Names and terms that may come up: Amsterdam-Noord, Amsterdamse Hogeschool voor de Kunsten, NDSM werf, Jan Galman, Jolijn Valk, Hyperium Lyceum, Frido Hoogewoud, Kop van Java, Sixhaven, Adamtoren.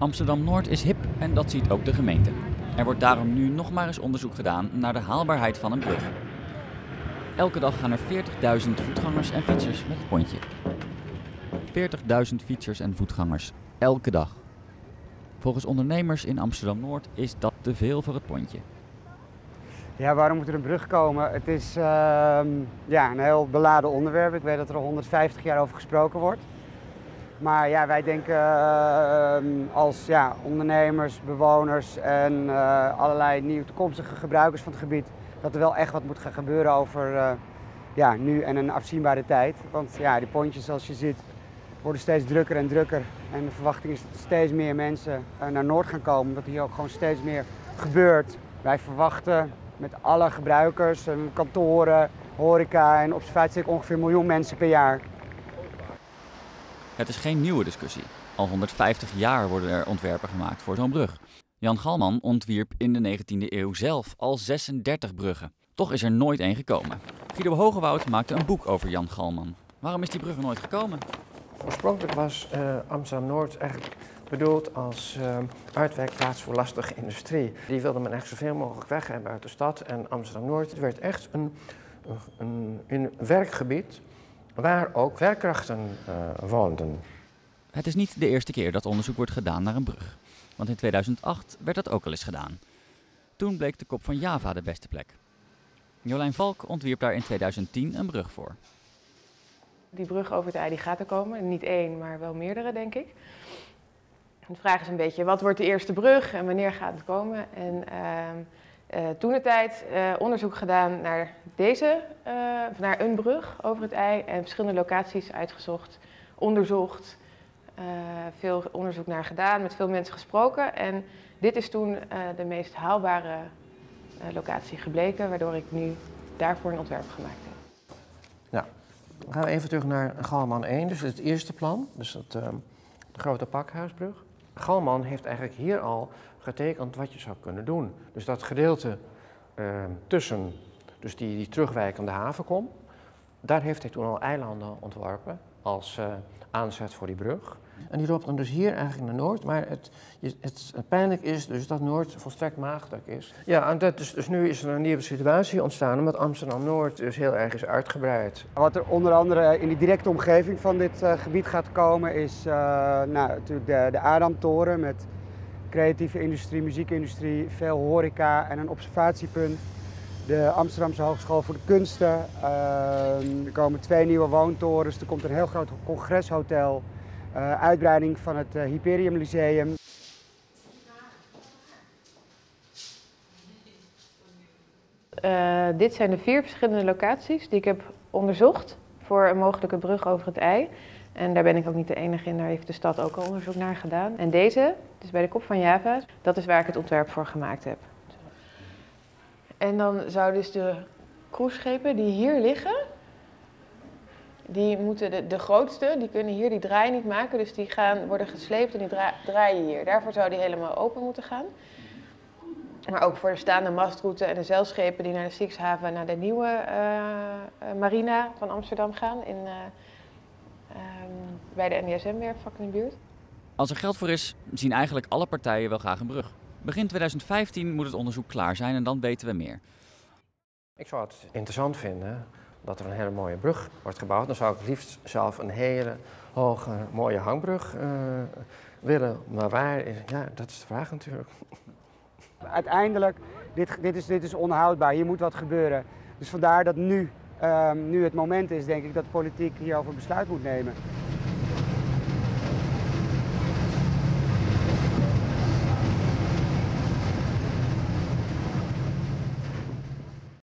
Amsterdam-Noord is hip en dat ziet ook de gemeente. Er wordt daarom nu nog maar eens onderzoek gedaan naar de haalbaarheid van een brug. Elke dag gaan er 40.000 voetgangers en fietsers met het pontje. 40.000 fietsers en voetgangers, elke dag. Volgens ondernemers in Amsterdam-Noord is dat te veel voor het pontje. Ja, waarom moet er een brug komen? Het is een heel beladen onderwerp. Ik weet dat er al 150 jaar over gesproken wordt. Maar ja, wij denken als ondernemers, bewoners en allerlei nieuw toekomstige gebruikers van het gebied dat er wel echt wat moet gaan gebeuren over nu en een afzienbare tijd. Want ja, die pontjes zoals je ziet worden steeds drukker en drukker. En de verwachting is dat er steeds meer mensen naar Noord gaan komen, dat hier ook gewoon steeds meer gebeurt. Wij verwachten met alle gebruikers, kantoren, horeca en observatie ongeveer 1 miljoen mensen per jaar. Het is geen nieuwe discussie. Al 150 jaar worden er ontwerpen gemaakt voor zo'n brug. Jan Galman ontwierp in de 19e eeuw zelf al 36 bruggen. Toch is er nooit één gekomen. Frido Hoogewoud maakte een boek over Jan Galman. Waarom is die brug nooit gekomen? Oorspronkelijk was Amsterdam-Noord eigenlijk bedoeld als uitwijkplaats voor lastige industrie. Die wilde men echt zoveel mogelijk weg hebben uit de stad. En Amsterdam-Noord werd echt een werkgebied waar ook werkkrachten woonden. Het is niet de eerste keer dat onderzoek wordt gedaan naar een brug. Want in 2008 werd dat ook al eens gedaan. Toen bleek de Kop van Java de beste plek. Jolijn Valk ontwierp daar in 2010 een brug voor. Die brug over het IJ gaat er komen. Niet één, maar wel meerdere, denk ik. De vraag is een beetje, wat wordt de eerste brug en wanneer gaat het komen? En toentertijd onderzoek gedaan naar naar een brug over het IJ en verschillende locaties uitgezocht, onderzocht. Veel onderzoek naar gedaan, met veel mensen gesproken. En dit is toen de meest haalbare locatie gebleken, waardoor ik nu daarvoor een ontwerp gemaakt heb. Nou, dan gaan we even terug naar Galman 1, dus het eerste plan. Dus de grote pakhuisbrug. Galman heeft eigenlijk hier al getekend wat je zou kunnen doen. Dus dat gedeelte tussen, dus die terugwijkende havenkom, daar heeft hij toen al eilanden ontworpen als aanzet voor die brug. En die loopt dan dus hier eigenlijk naar Noord, maar het pijnlijk is dus dat Noord volstrekt maagdelijk is. Ja, en dus nu is er een nieuwe situatie ontstaan omdat Amsterdam-Noord dus heel erg is uitgebreid. Wat er onder andere in de directe omgeving van dit gebied gaat komen is natuurlijk de Adamtoren met creatieve industrie, muziekindustrie, veel horeca en een observatiepunt. De Amsterdamse Hogeschool voor de Kunsten, er komen 2 nieuwe woontorens, er komt een heel groot congreshotel, uitbreiding van het Hyperium Lyceum. Dit zijn de 4 verschillende locaties die ik heb onderzocht voor een mogelijke brug over het IJ. En daar ben ik ook niet de enige in, daar heeft de stad ook al onderzoek naar gedaan. En deze, dus bij de Kop van Java, dat is waar ik het ontwerp voor gemaakt heb. En dan zouden dus de cruiseschepen die hier liggen, die moeten de grootste, die kunnen hier die draai niet maken. Dus die worden gesleept en die draaien hier. Daarvoor zou die helemaal open moeten gaan. Maar ook voor de staande mastroute en de zeilschepen die naar de Sixhaven en naar de nieuwe marina van Amsterdam gaan. Bij de NDSM werf in de buurt. Als er geld voor is, zien eigenlijk alle partijen wel graag een brug. Begin 2015 moet het onderzoek klaar zijn en dan weten we meer. Ik zou het interessant vinden dat er een hele mooie brug wordt gebouwd. Dan zou ik liefst zelf een hele hoge, mooie hangbrug willen. Maar waar, dat is de vraag natuurlijk. Uiteindelijk, dit is onhoudbaar. Hier moet wat gebeuren. Dus vandaar dat nu het moment is, denk ik, dat de politiek hierover besluit moet nemen.